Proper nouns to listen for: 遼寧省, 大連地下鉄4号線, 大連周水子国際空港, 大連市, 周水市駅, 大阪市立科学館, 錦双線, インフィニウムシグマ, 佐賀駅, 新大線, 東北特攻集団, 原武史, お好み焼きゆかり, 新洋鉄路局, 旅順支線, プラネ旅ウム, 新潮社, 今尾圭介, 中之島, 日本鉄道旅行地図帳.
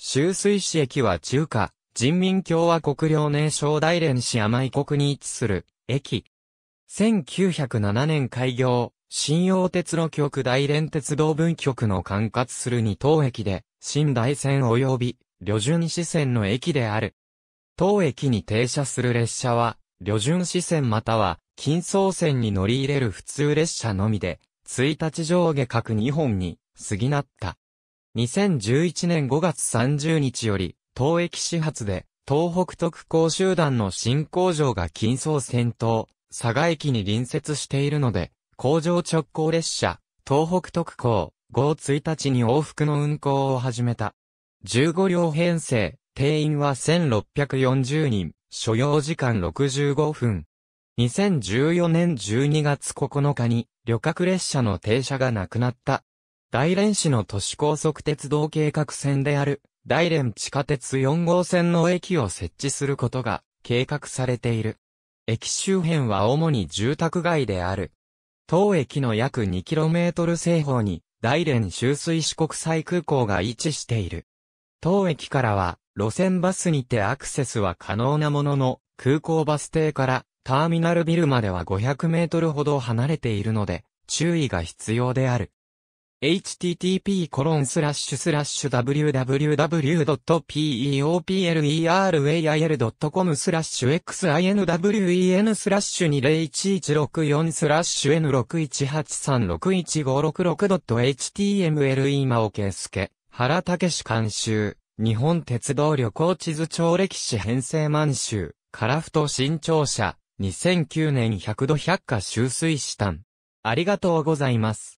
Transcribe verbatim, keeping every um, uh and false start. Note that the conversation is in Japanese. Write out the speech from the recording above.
周水市駅は中華人民共和国遼寧省大連市甘井国に位置する駅。せんきゅうひゃくななねん開業、新洋鉄路局大連鉄道分局の管轄するに当駅で、新大線及び、旅順支線の駅である。当駅に停車する列車は、旅順支線または、錦双線に乗り入れる普通列車のみで、いちにち上下各にほんに、過ぎなった。にせんじゅういちねんごがつさんじゅうにちより、当駅始発で、東北特攻集団の新工場が錦双線と、佐賀駅に隣接しているので、工場直行列車、東北特攻、号いちにちに往復の運行を始めた。じゅうごりょうへんせい、定員はせんろっぴゃくよんじゅうにん、所要時間ろくじゅうごふん。にせんじゅうよねんじゅうにがつここのかに、旅客列車の停車がなくなった。大連市の都市高速鉄道計画線である、大連地下鉄よんごうせんの駅を設置することが、計画されている。駅周辺は主に住宅街である。当駅の約 にキロメートル 西方に大連周水市国際空港が位置している。当駅からは路線バスにてアクセスは可能なものの空港バス停からターミナルビルまではごひゃくメートルほど離れているので注意が必要である。エイチティーティーピーコロンスラッシュスラッシュダブリュダブリュダブリュドットペーエルイーアールウェイアールドットコムスラッシュエクスアイエヌダブリュイーエヌスラッシュにゼロいちいちろくよんスラッシュエヌろくいちはちさんろくいちごろくろくドットエイチティーエムエル 今尾圭介、原武史監修、日本鉄道旅行地図帳歴史編成満州、樺太新潮社、にせんきゅうねんひゃくど百科周水市短。ありがとうございます。